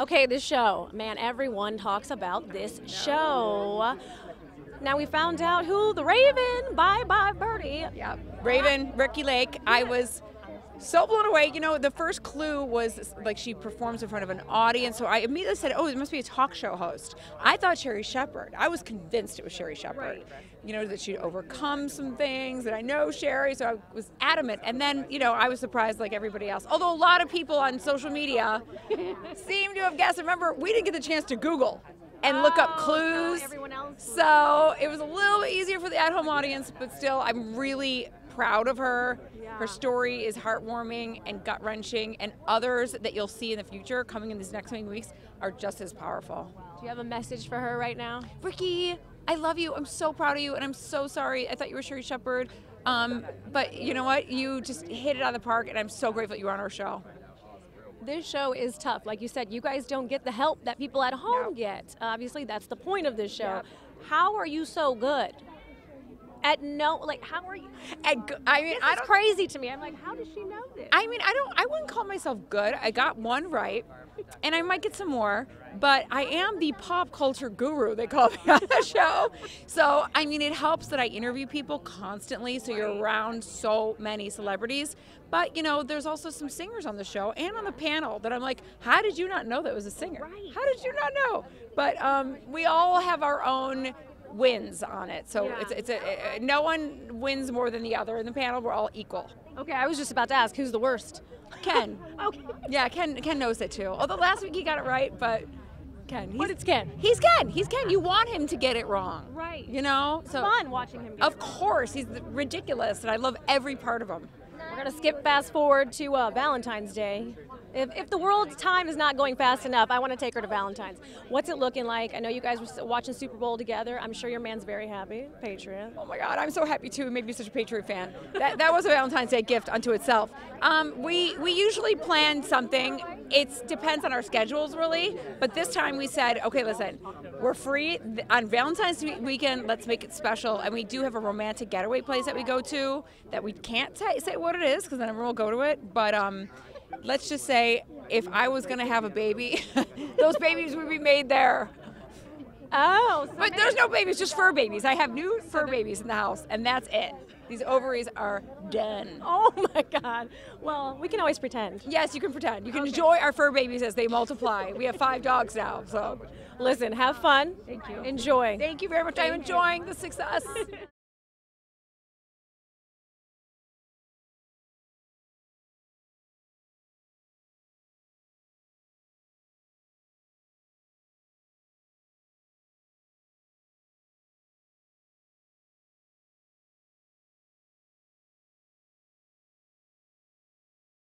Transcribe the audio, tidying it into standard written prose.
Okay, this show. Man, everyone talks about this show. Now we found out who the Raven, Bye-Bye Birdie. Yeah, Raven, Ricky Lake. I was so blown away. You know, the first clue was like she performs in front of an audience. So I immediately said, oh, it must be a talk show host. I thought Sherry Shepherd. I was convinced it was Sherry Shepherd. You know, that she'd overcome some things, and I know Sherry, so I was adamant. And then, you know, I was surprised like everybody else. Although a lot of people on social media seem to have guessed. Remember, we didn't get the chance to Google and look up clues. So it was a little bit easier for the at-home audience, but still, I'm really proud of her. Yeah. Her story is heartwarming and gut-wrenching, and others that you'll see in the future coming in these next coming weeks are just as powerful. Do you have a message for her right now? Ricky, I love you. I'm so proud of you, and I'm so sorry. I thought you were Sherry Shepherd, but you know what? You just hit it out of the park, and I'm so grateful you were on our show. This show is tough. Like you said, you guys don't get the help that people at home get. Obviously, that's the point of this show. Yep. How are you so good? How are you? I mean, it's crazy to me. I'm like, how does she know this? I mean, I wouldn't call myself good. I got one right, and I might get some more, but I am the pop culture guru, they call me on the show. So, I mean, it helps that I interview people constantly, so you're around so many celebrities. But, you know, there's also some singers on the show and on the panel that I'm like, how did you not know that was a singer? How did you not know? But we all have our own wins on it, so it's no one wins more than the other in the panel. We're all equal. Okay, I was just about to ask who's the worst. Ken. Okay. Yeah, Ken knows it too. Although last week he got it right, but Ken. He's Ken. You want him to get it wrong, right? You know, so fun watching him. Of course, he's ridiculous, and I love every part of him. We're gonna skip fast forward to Valentine's Day. If the world's time is not going fast enough, I want to take her to Valentine's. What's it looking like? I know you guys were watching Super Bowl together. I'm sure your man's very happy. Patriot. Oh my God, I'm so happy too. It made me such a Patriot fan. That was a Valentine's Day gift unto itself. We usually plan something. It depends on our schedules really, but this time we said, okay, listen, we're free on Valentine's weekend. Let's make it special. And we do have a romantic getaway place that we go to that we can't say what it is because then everyone will go to it. But let's just say, if I was going to have a baby, those babies would be made there. Oh. So but there's no babies, just fur babies. I have new fur babies in the house, and that's it. These ovaries are done. Oh, my God. Well, we can always pretend. Yes, you can pretend. You can enjoy our fur babies as they multiply. We have 5 dogs now, so. Listen, have fun. Thank you. Enjoy. Thank you very much. I'm enjoying the success.